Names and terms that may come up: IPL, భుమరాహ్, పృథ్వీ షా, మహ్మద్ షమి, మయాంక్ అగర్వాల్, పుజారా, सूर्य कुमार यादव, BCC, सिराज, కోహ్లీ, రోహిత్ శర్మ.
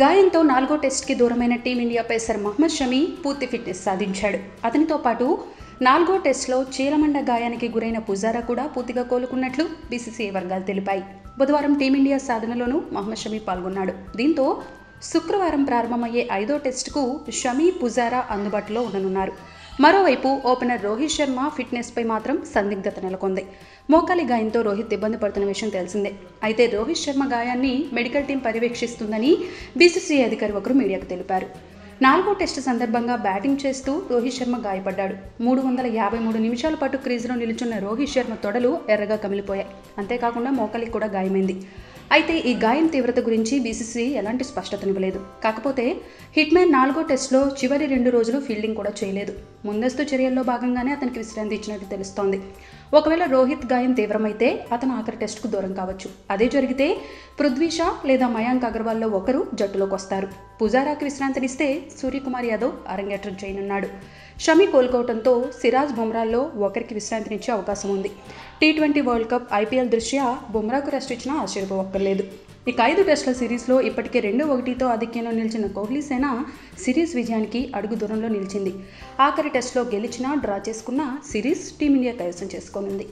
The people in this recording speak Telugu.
గాయంతో 4వ టెస్ట్కి దూరమైన టీమిండియా పేసర్ మహ్మద్ షమి పూర్తి ఫిట్నెస్ సాధించాడు. అతనితో పాటు 4వ టెస్ట్లో చీలమండ గాయానికి గురైన పుజారా కూడా పూర్తిగా కోలుకున్నట్లు BCC వర్గాలు తెలిపాయి. బుధవారం టీమిండియా సాధనలోనూ మహ్మద్ షమి పాల్గొన్నాడు. దీంతో శుక్రవారం ప్రారంభమయ్యే 5వ టెస్టుకు షమి, పుజారా అందుబాటులో ఉండనున్నారు. మరోవైపు ఓపెనర్ రోహిత్ శర్మ ఫిట్నెస్పై మాత్రం సందిగ్ధత నెలకొంది. మోకాలి గాయంతో రోహిత్ ఇబ్బంది పడుతున్న విషయం తెలిసిందే. అయితే రోహిత్ శర్మ గాయాన్ని మెడికల్ టీం పర్యవేక్షిస్తుందని BCC అధికారి ఒకరు మీడియాకు తెలిపారు. 4వ టెస్టు సందర్భంగా బ్యాటింగ్ చేస్తూ రోహిత్ శర్మ గాయపడ్డాడు. 353 నిమిషాల పాటు క్రీజులో నిలుచున్న రోహిత్ శర్మ తొడలు ఎర్రగా కమిలిపోయాయి. అంతేకాకుండా మోకాలికి కూడా గాయమైంది. అయితే ఈ గాయం తీవ్రత గురించి BCC ఎలాంటి స్పష్టతనివ్వలేదు. కాకపోతే హిట్మెన్ 4వ టెస్టులో చివరి 2 రోజులు ఫీల్డింగ్ కూడా చేయలేదు. ముందస్తు చర్యల్లో భాగంగానే అతనికి విశ్రాంతి ఇచ్చినట్టు తెలుస్తోంది. ఒకవేళ రోహిత్ గాయం తీవ్రమైతే అతను ఆఖరి టెస్టుకు దూరం కావచ్చు. అదే జరిగితే పృథ్వీ షా లేదా మయాంక్ అగర్వాల్లో ఒకరు జట్టులోకి వస్తారు. పుజారాకి విశ్రాంతినిస్తే సూర్య కుమార్ యాదవ్ అరంగేట్రం చేయనున్నాడు. షమి కోలుకోవడంతో సిరాజ్, భుమరాహ్లో ఒకరికి విశ్రాంతినిచ్చే అవకాశం ఉంది. టీ20 వరల్డ్ కప్, IPL దృష్ట్యా బుమ్రాకు రెస్ట్ ఇచ్చినా ఆశ్చర్యపోవక్కర్లేదు. ఇక 5 టెస్టుల సిరీస్లో ఇప్పటికే 2-1తో ఆధిక్యంలో నిలిచిన కోహ్లీ సేన సిరీస్ విజయానికి అడుగు దూరంలో నిలిచింది. ఆఖరి టెస్టులో గెలిచినా, డ్రా చేసుకున్నా సిరీస్ టీమిండియా కైవసం చేసుకోనుంది.